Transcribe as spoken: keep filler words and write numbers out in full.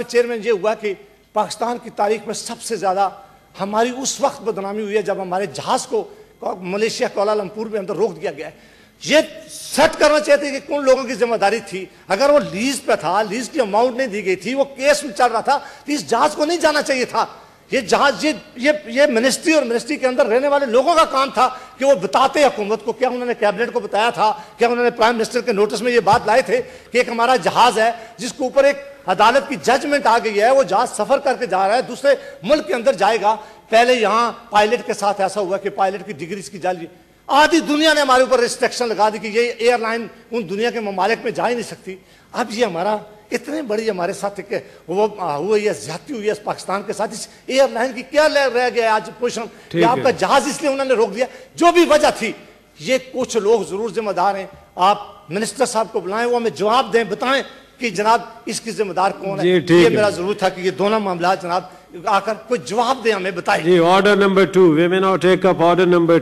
में चेयरमैन ये हुआ कि पाकिस्तान की तारीख में सबसे ज़्यादा हमारी उस वक्त बदनामी हुई है जब हमारे जहाज़ को मलेशिया कुआलालंपुर में अंदर रोक दिया गया है। ये सेट करना चाहते कि कौन लोगों की जिम्मेदारी थी, अगर वो लीज पे था, लीज की अमाउंट नहीं दी गई थी, वो केस में चल रहा था तो इस जहाज को नहीं जाना चाहिए था। ये जहाज ये ये ये मिनिस्ट्री और मिनिस्ट्री के अंदर रहने वाले लोगों का काम था कि वो बताते हुकूमत को, क्या उन्होंने कैबिनेट को बताया था, क्या उन्होंने प्राइम मिनिस्टर के नोटिस में ये बात लाए थे कि एक हमारा जहाज है जिसके ऊपर एक अदालत की जजमेंट आ गई है, वो जहाज सफर करके जा रहा है, दूसरे मुल्क के अंदर जाएगा। पहले यहाँ पायलट के साथ ऐसा हुआ कि पायलट की डिग्रीज की जाली, आधी दुनिया ने हमारे ऊपर रिस्ट्रिक्शन लगा दी कि ये एयरलाइन उन दुनिया के ममालिक में जा ही नहीं सकती। अब ये हमारा इतने बड़ी हमारे साथ के वो हुई है, ज्यादती हुई है पाकिस्तान के साथ, इस एयरलाइन की क्या रह गया आज पोजिशन कि आपका जहाज इसलिए उन्होंने रोक दिया, जो भी वजह थी। ये कुछ लोग जरूर जिम्मेदार हैं, आप मिनिस्टर साहब को बुलाएं, वो हमें जवाब दें, बताएं कि जनाब इसकी जिम्मेदार कौन है। ये मेरा जरूर था कि ये दोनों मामला जनाब आकर कोई जवाब दें, हमें बताएं। Order number two, we may now take up order number